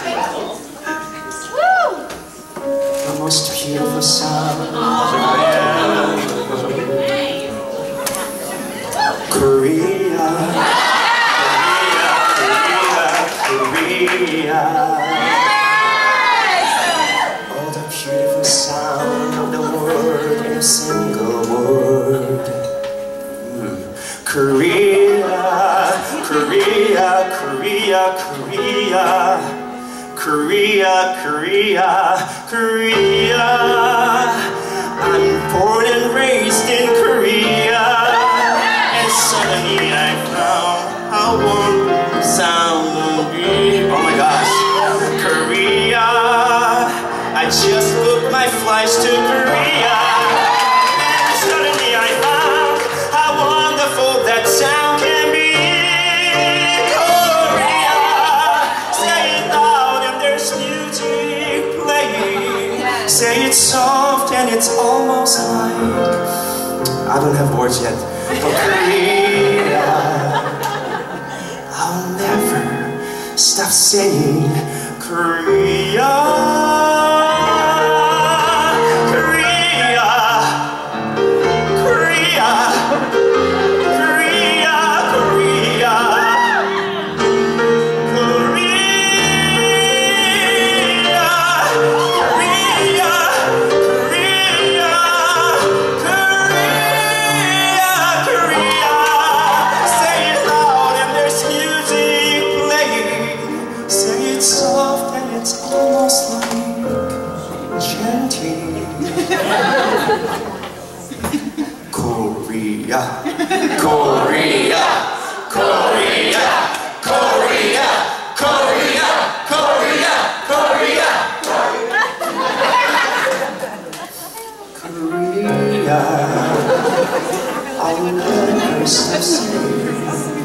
The most beautiful sound. Korea. Korea. Korea. All the beautiful sound of the world in a single word. Korea. Korea. Korea. Korea. Korea, Korea, Korea. I'm born and raised in Korea, and suddenly I found how warm sound will be. Oh my gosh, Korea. I just booked my flights to Korea, and suddenly I found how wonderful that sound can be. Say it's soft and it's almost like I don't have words yet. But Korea, I'll never stop saying Korea. Korea, Korea, Korea, Korea, Korea. Korea, Korea, Korea, Korea, Korea, Korea, Korea, Korea, Korea.